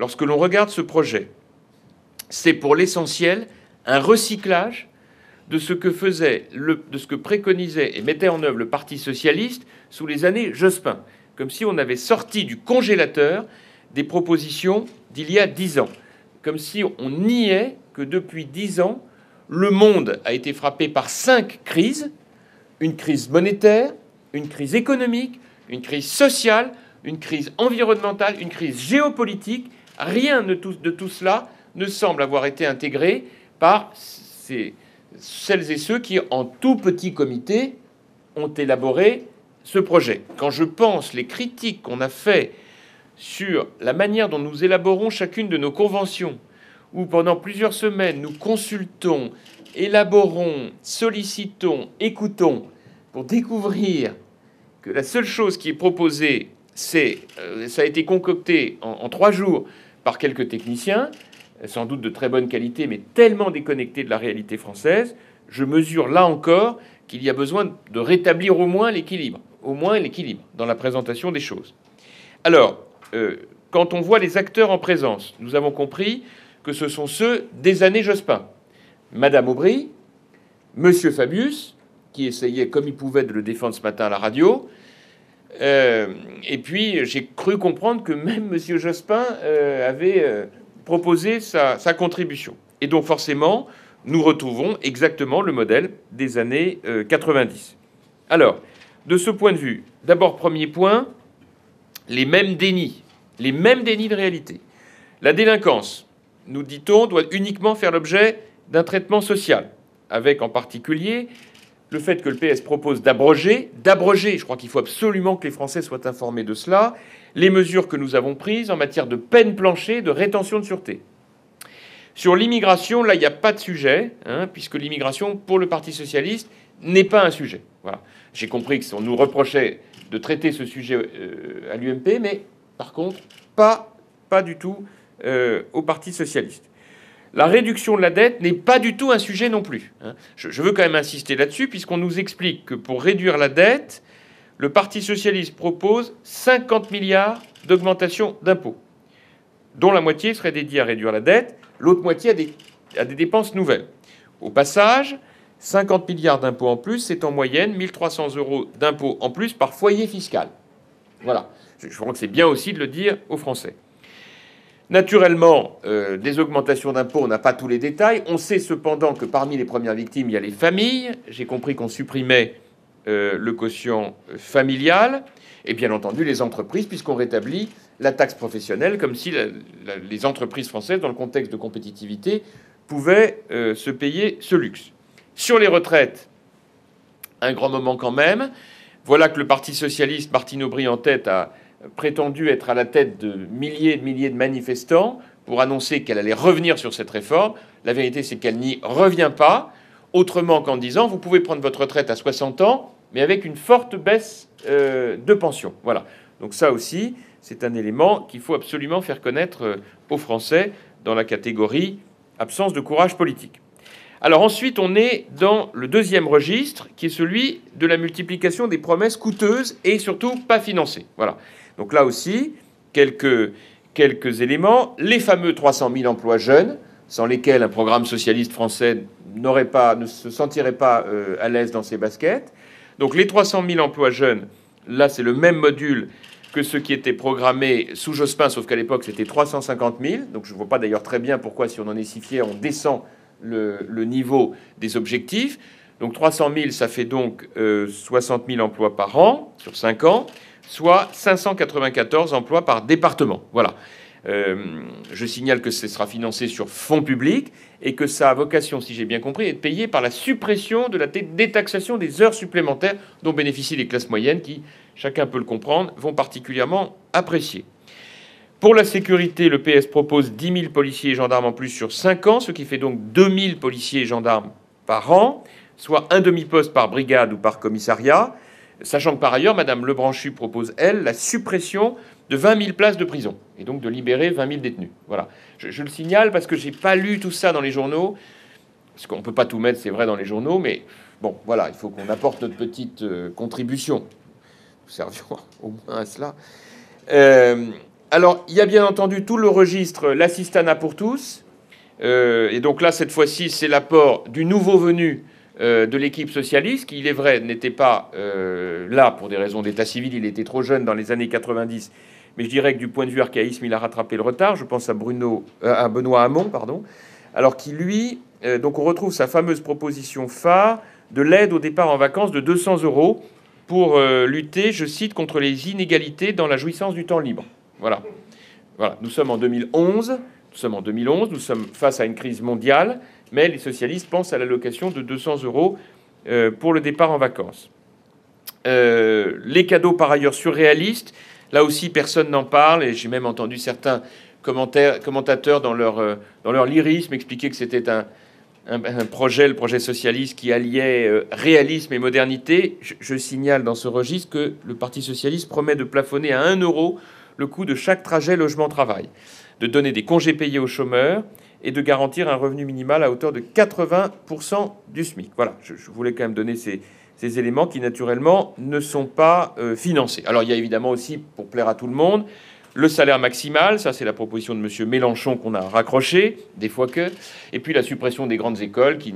lorsque l'on regarde ce projet, c'est pour l'essentiel un recyclage de ce que faisait, de ce que préconisait et mettait en œuvre le Parti socialiste sous les années Jospin, comme si on avait sorti du congélateur des propositions d'il y a 10 ans, comme si on niait que depuis 10 ans, le monde a été frappé par 5 crises, une crise monétaire, une crise économique, une crise sociale, une crise environnementale, une crise géopolitique. Rien de tout cela ne semble avoir été intégré par celles et ceux qui, en tout petit comité, ont élaboré ce projet. Quand je pense les critiques qu'on a faites sur la manière dont nous élaborons chacune de nos conventions, où pendant plusieurs semaines, nous consultons, élaborons, sollicitons, écoutons, pour découvrir que la seule chose qui est proposée, c'est... ça a été concocté en 3 jours par quelques techniciens, sans doute de très bonne qualité, mais tellement déconnectés de la réalité française, je mesure là encore qu'il y a besoin de rétablir au moins l'équilibre dans la présentation des choses. Alors, quand on voit les acteurs en présence, nous avons compris que ce sont ceux des années Jospin. Madame Aubry, Monsieur Fabius, qui essayait comme il pouvait de le défendre ce matin à la radio. Et puis, j'ai cru comprendre que même Monsieur Jospin avait proposé sa contribution. Et donc, forcément, nous retrouvons exactement le modèle des années 90. Alors, de ce point de vue, d'abord, premier point, les mêmes dénis de réalité. La délinquance, nous dit-on, doit uniquement faire l'objet d'un traitement social, avec en particulier le fait que le PS propose d'abroger, je crois qu'il faut absolument que les Français soient informés de cela, les mesures que nous avons prises en matière de peine planchée, de rétention de sûreté. Sur l'immigration, là, il n'y a pas de sujet, hein, puisque l'immigration, pour le Parti socialiste, n'est pas un sujet. Voilà. J'ai compris que on nous reprochait de traiter ce sujet à l'UMP, mais par contre, pas du tout au Parti socialiste. La réduction de la dette n'est pas du tout un sujet non plus. Je veux quand même insister là-dessus, puisqu'on nous explique que pour réduire la dette, le Parti socialiste propose 50 milliards d'augmentation d'impôts, dont la moitié serait dédiée à réduire la dette, l'autre moitié à des dépenses nouvelles. Au passage, 50 milliards d'impôts en plus, c'est en moyenne 1 300 € d'impôts en plus par foyer fiscal. Voilà. Je crois que c'est bien aussi de le dire aux Français. Naturellement, des augmentations d'impôts, on n'a pas tous les détails. On sait cependant que parmi les premières victimes, il y a les familles. J'ai compris qu'on supprimait le quotient familial. Et bien entendu, les entreprises, puisqu'on rétablit la taxe professionnelle, comme si les entreprises françaises, dans le contexte de compétitivité, pouvaient se payer ce luxe. Sur les retraites, un grand moment quand même. Voilà que le Parti socialiste, Martine Aubry en tête, a prétendu être à la tête de milliers et de milliers de manifestants pour annoncer qu'elle allait revenir sur cette réforme. La vérité, c'est qu'elle n'y revient pas, autrement qu'en disant « Vous pouvez prendre votre retraite à 60 ans, mais avec une forte baisse de pension. » Voilà. Donc ça aussi, c'est un élément qu'il faut absolument faire connaître aux Français dans la catégorie « absence de courage politique ». Alors ensuite, on est dans le deuxième registre, qui est celui de la multiplication des promesses coûteuses et surtout pas financées. Voilà. Donc là aussi, quelques éléments. Les fameux 300 000 emplois jeunes, sans lesquels un programme socialiste français ne se sentirait pas à l'aise dans ses baskets. Donc les 300 000 emplois jeunes, là c'est le même module que ce qui était programmé sous Jospin, sauf qu'à l'époque c'était 350 000. Donc je ne vois pas d'ailleurs très bien pourquoi, si on en est si fier, on descend le niveau des objectifs. Donc 300 000, ça fait donc 60 000 emplois par an sur 5 ans, soit 594 emplois par département. Voilà. Je signale que ce sera financé sur fonds publics et que ça a vocation, si j'ai bien compris, à être payé par la suppression de la détaxation des heures supplémentaires dont bénéficient les classes moyennes qui, chacun peut le comprendre, vont particulièrement apprécier. Pour la sécurité, le PS propose 10 000 policiers et gendarmes en plus sur 5 ans, ce qui fait donc 2 000 policiers et gendarmes par an, soit un demi-poste par brigade ou par commissariat, sachant que par ailleurs, Mme Lebranchu propose, elle, la suppression de 20 000 places de prison, et donc de libérer 20 000 détenus. Voilà. Je le signale parce que j'ai pas lu tout ça dans les journaux, parce qu'on peut pas tout mettre, c'est vrai, dans les journaux, mais bon, voilà, il faut qu'on apporte notre petite contribution. Nous servions au moins à cela. Alors, il y a bien entendu tout le registre l'assistanat pour tous. Et donc là, cette fois-ci, c'est l'apport du nouveau venu de l'équipe socialiste, qui, il est vrai, n'était pas là pour des raisons d'état civil. Il était trop jeune dans les années 90. Mais je dirais que du point de vue archaïsme, il a rattrapé le retard. Je pense à Benoît Hamon, pardon. Alors qui, lui... donc on retrouve sa fameuse proposition phare de l'aide au départ en vacances de 200 € pour lutter, je cite, contre les inégalités dans la jouissance du temps libre. Voilà. Voilà. Nous sommes en 2011. Nous sommes face à une crise mondiale, mais les socialistes pensent à l'allocation de 200 € pour le départ en vacances. Les cadeaux par ailleurs surréalistes, là aussi personne n'en parle, et j'ai même entendu certains commentateurs dans leur lyrisme expliquer que c'était le projet socialiste qui alliait réalisme et modernité. Je signale dans ce registre que le Parti socialiste promet de plafonner à 1 € le coût de chaque trajet logement-travail, de donner des congés payés aux chômeurs et de garantir un revenu minimal à hauteur de 80% du SMIC. Voilà, je voulais quand même donner ces éléments qui, naturellement, ne sont pas financés. Alors, il y a évidemment aussi, pour plaire à tout le monde, le salaire maximal, ça c'est la proposition de M. Mélenchon qu'on a raccroché, des fois que... Et puis la suppression des grandes écoles, qui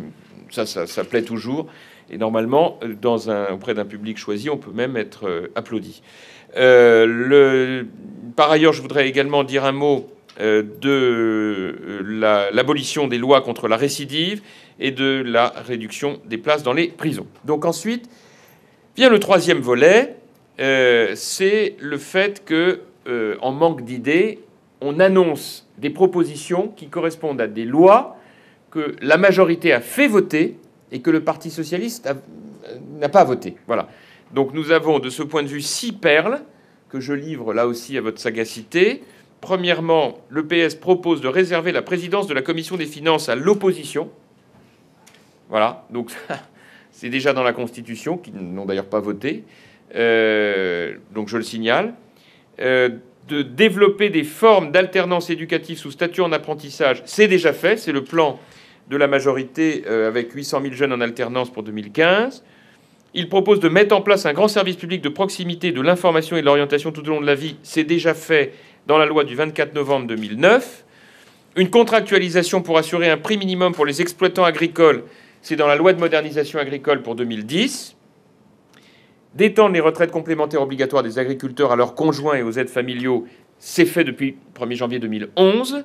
ça plaît toujours. Et normalement, auprès d'un public choisi, on peut même être applaudi. Par ailleurs, je voudrais également dire un mot de l'abolition des lois contre la récidive et de la réduction des places dans les prisons. Donc ensuite, vient le troisième volet, c'est le fait que... en manque d'idées, on annonce des propositions qui correspondent à des lois que la majorité a fait voter et que le Parti socialiste n'a pas voté. Voilà. Donc nous avons, de ce point de vue, 6 perles que je livre là aussi à votre sagacité. Premièrement, le PS propose de réserver la présidence de la commission des finances à l'opposition. Voilà. Donc c'est déjà dans la Constitution, qui n'ont d'ailleurs pas voté. Donc je le signale. De développer des formes d'alternance éducative sous statut en apprentissage, c'est déjà fait. C'est le plan de la majorité avec 800 000 jeunes en alternance pour 2015. Il propose de mettre en place un grand service public de proximité de l'information et de l'orientation tout au long de la vie. C'est déjà fait dans la loi du 24 novembre 2009. Une contractualisation pour assurer un prix minimum pour les exploitants agricoles, c'est dans la loi de modernisation agricole pour 2010. D'étendre les retraites complémentaires obligatoires des agriculteurs à leurs conjoints et aux aides familiaux, c'est fait depuis 1er janvier 2011.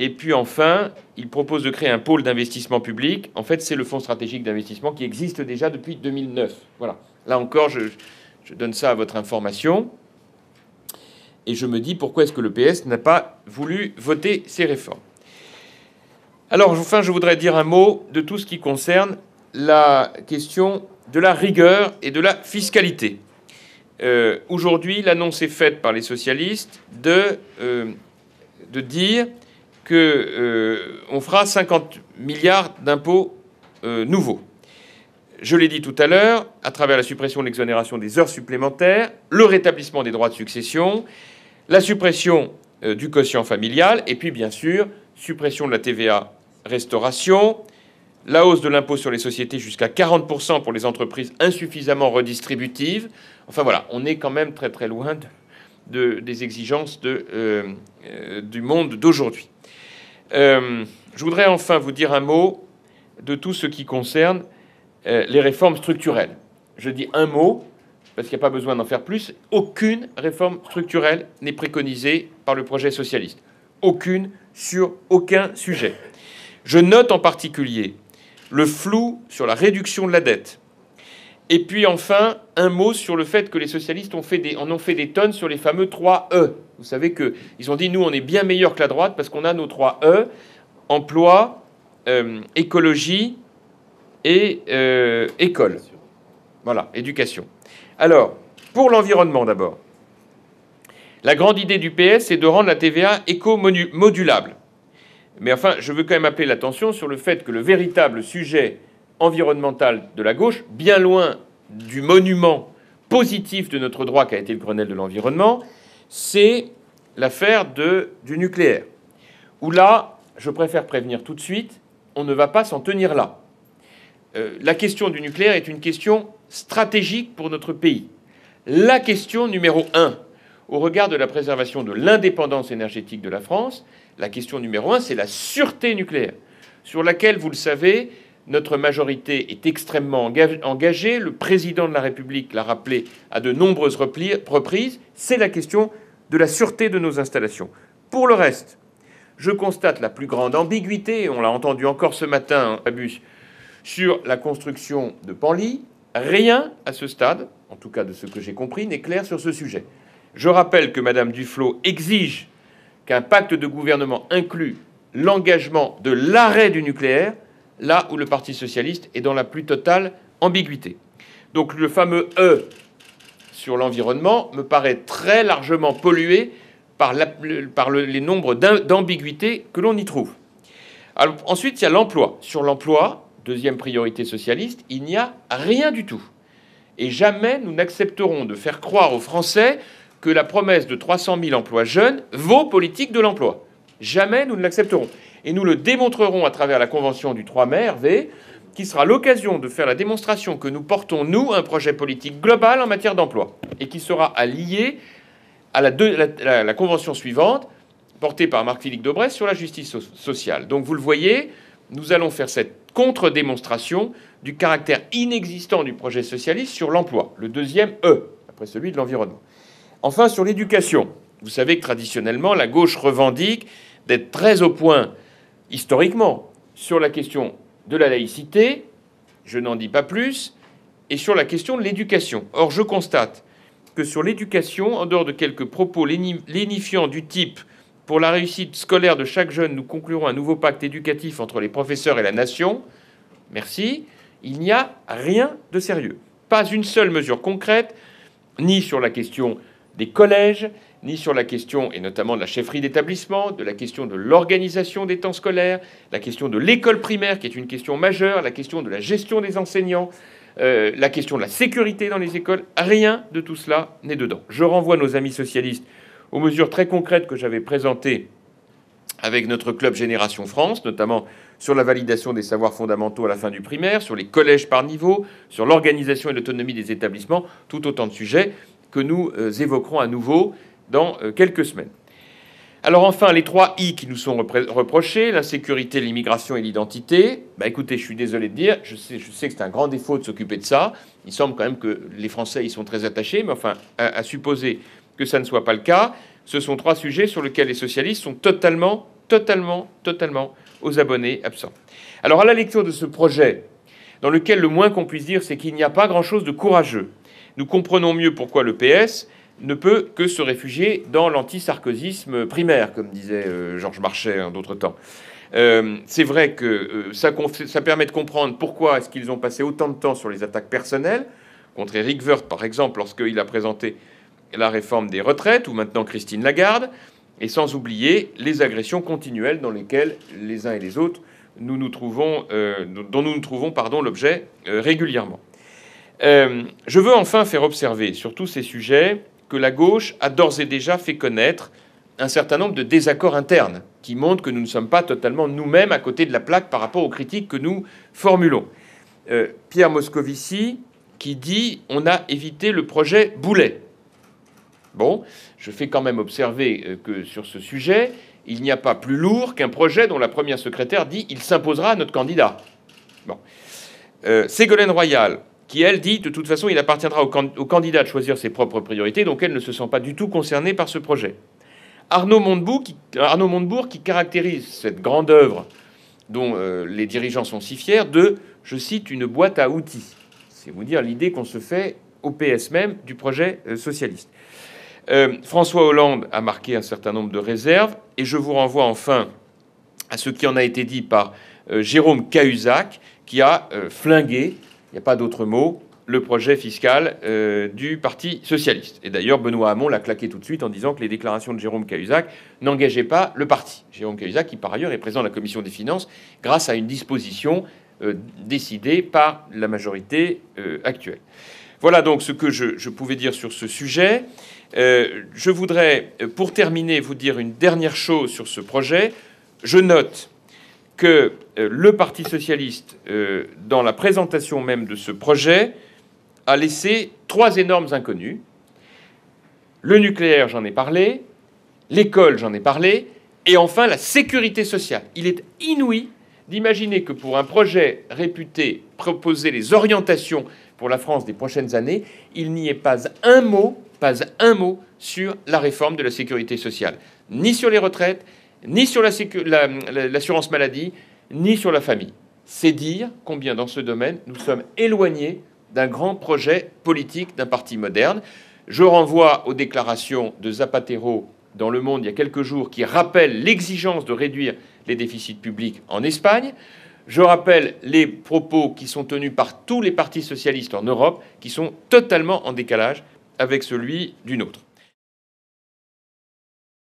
Et puis enfin, il propose de créer un pôle d'investissement public. En fait, c'est le fonds stratégique d'investissement qui existe déjà depuis 2009. Voilà. Là encore, je donne ça à votre information. Et je me dis pourquoi est-ce que le PS n'a pas voulu voter ces réformes. Alors enfin, je voudrais dire un mot de tout ce qui concerne la question... de la rigueur et de la fiscalité. Aujourd'hui, l'annonce est faite par les socialistes de dire qu'on fera 50 milliards d'impôts nouveaux. Je l'ai dit tout à l'heure, à travers la suppression de l'exonération des heures supplémentaires, le rétablissement des droits de succession, la suppression du quotient familial, et puis bien sûr, suppression de la TVA restauration, la hausse de l'impôt sur les sociétés jusqu'à 40% pour les entreprises insuffisamment redistributives. Enfin voilà, on est quand même très très loin des exigences du monde d'aujourd'hui. Je voudrais enfin vous dire un mot de tout ce qui concerne les réformes structurelles. Je dis un mot, parce qu'il n'y a pas besoin d'en faire plus. Aucune réforme structurelle n'est préconisée par le projet socialiste. Aucune, sur aucun sujet. Je note en particulier le flou sur la réduction de la dette. Et puis enfin, un mot sur le fait que les socialistes en ont fait des tonnes sur les fameux 3 E. Vous savez qu'ils ont dit, nous, on est bien meilleurs que la droite parce qu'on a nos 3 E, emploi, écologie et école. Voilà, éducation. Alors, pour l'environnement d'abord. La grande idée du PS, c'est de rendre la TVA éco-modulable. Mais enfin, je veux quand même appeler l'attention sur le fait que le véritable sujet environnemental de la gauche, bien loin du monument positif de notre droit qu'a été le Grenelle de l'environnement, c'est l'affaire du nucléaire. Où là, je préfère prévenir tout de suite, on ne va pas s'en tenir là. La question du nucléaire est une question stratégique pour notre pays. La question numéro 1. au regard de la préservation de l'indépendance énergétique de la France, la question numéro 1, c'est la sûreté nucléaire, sur laquelle, vous le savez, notre majorité est extrêmement engagée. Le président de la République l'a rappelé à de nombreuses reprises. C'est la question de la sûreté de nos installations. Pour le reste, je constate la plus grande ambiguïté, on l'a entendu encore ce matin, Fabius, sur la construction de Panlis. Rien à ce stade, en tout cas de ce que j'ai compris, n'est clair sur ce sujet. Je rappelle que Mme Duflo exige qu'un pacte de gouvernement inclue l'engagement de l'arrêt du nucléaire, là où le Parti socialiste est dans la plus totale ambiguïté. Donc le fameux « E » sur l'environnement me paraît très largement pollué par les nombres d'ambiguïtés que l'on y trouve. Alors, ensuite, il y a l'emploi. Sur l'emploi, deuxième priorité socialiste, il n'y a rien du tout. Et jamais nous n'accepterons de faire croire aux Français que la promesse de 300 000 emplois jeunes vaut politique de l'emploi. Jamais nous ne l'accepterons. Et nous le démontrerons à travers la convention du 3 mai, Hervé, qui sera l'occasion de faire la démonstration que nous portons, nous, un projet politique global en matière d'emploi et qui sera allié à la convention suivante, portée par Marc-Philippe Dobret, sur la justice sociale. Donc vous le voyez, nous allons faire cette contre-démonstration du caractère inexistant du projet socialiste sur l'emploi, le deuxième E, après celui de l'environnement. Enfin, sur l'éducation, vous savez que traditionnellement, la gauche revendique d'être très au point, historiquement, sur la question de la laïcité, je n'en dis pas plus, et sur la question de l'éducation. Or, je constate que sur l'éducation, en dehors de quelques propos lénifiants du type « Pour la réussite scolaire de chaque jeune, nous conclurons un nouveau pacte éducatif entre les professeurs et la nation », merci, il n'y a rien de sérieux. Pas une seule mesure concrète, ni sur la question des collèges, ni sur la question, et notamment de la chefferie d'établissement, de la question de l'organisation des temps scolaires, la question de l'école primaire, qui est une question majeure, la question de la gestion des enseignants, la question de la sécurité dans les écoles. Rien de tout cela n'est dedans. Je renvoie nos amis socialistes aux mesures très concrètes que j'avais présentées avec notre club Génération France, notamment sur la validation des savoirs fondamentaux à la fin du primaire, sur les collèges par niveau, sur l'organisation et l'autonomie des établissements, tout autant de sujets que nous évoquerons à nouveau dans quelques semaines. Alors enfin, les 3 I qui nous sont reprochés, l'insécurité, l'immigration et l'identité. Bah écoutez, je suis désolé de dire, je sais que c'est un grand défaut de s'occuper de ça. Il semble quand même que les Français y sont très attachés, mais enfin, à supposer que ça ne soit pas le cas, ce sont 3 sujets sur lesquels les socialistes sont totalement aux abonnés absents. Alors à la lecture de ce projet, dans lequel le moins qu'on puisse dire, c'est qu'il n'y a pas grand-chose de courageux. Nous comprenons mieux pourquoi le PS ne peut que se réfugier dans l'anti-sarkozysme primaire, comme disait Georges Marchais en d'autres temps. C'est vrai que ça permet de comprendre pourquoi est-ce qu'ils ont passé autant de temps sur les attaques personnelles, contre Eric Woerth, par exemple, lorsqu'il a présenté la réforme des retraites, ou maintenant Christine Lagarde, et sans oublier les agressions continuelles dans lesquelles les uns et les autres dont nous nous trouvons l'objet régulièrement. Je veux enfin faire observer sur tous ces sujets que la gauche a d'ores et déjà fait connaître un certain nombre de désaccords internes qui montrent que nous ne sommes pas totalement nous-mêmes à côté de la plaque par rapport aux critiques que nous formulons. Pierre Moscovici qui dit « On a évité le projet Boulet ». Bon, je fais quand même observer que sur ce sujet, il n'y a pas plus lourd qu'un projet dont la première secrétaire dit « Il s'imposera à notre candidat ». Bon. Ségolène Royal, qui, elle, dit, de toute façon, il appartiendra au candidat de choisir ses propres priorités, donc elle ne se sent pas du tout concernée par ce projet. Arnaud Montebourg, qui caractérise cette grande œuvre dont les dirigeants sont si fiers de, je cite, une boîte à outils. C'est vous dire l'idée qu'on se fait au PS même du projet socialiste. François Hollande a marqué un certain nombre de réserves, et je vous renvoie enfin à ce qui en a été dit par Jérôme Cahuzac, qui a flingué, il n'y a pas d'autre mot, le projet fiscal du Parti socialiste. Et d'ailleurs, Benoît Hamon l'a claqué tout de suite en disant que les déclarations de Jérôme Cahuzac n'engageaient pas le parti. Jérôme Cahuzac, qui par ailleurs est président de la Commission des finances, grâce à une disposition décidée par la majorité actuelle. Voilà donc ce que je pouvais dire sur ce sujet. Je voudrais, pour terminer, vous dire une dernière chose sur ce projet. Je note que le Parti socialiste, dans la présentation même de ce projet, a laissé 3 énormes inconnus. le nucléaire, j'en ai parlé, l'école, j'en ai parlé, et enfin la sécurité sociale. Il est inouï d'imaginer que pour un projet réputé proposer les orientations pour la France des prochaines années, il n'y ait pas un mot sur la réforme de la sécurité sociale, ni sur les retraites, ni sur l'assurance maladie, ni sur la famille. C'est dire combien dans ce domaine nous sommes éloignés d'un grand projet politique d'un parti moderne. Je renvoie aux déclarations de Zapatero dans Le Monde il y a quelques jours qui rappellent l'exigence de réduire les déficits publics en Espagne. Je rappelle les propos qui sont tenus par tous les partis socialistes en Europe qui sont totalement en décalage avec celui du nôtre.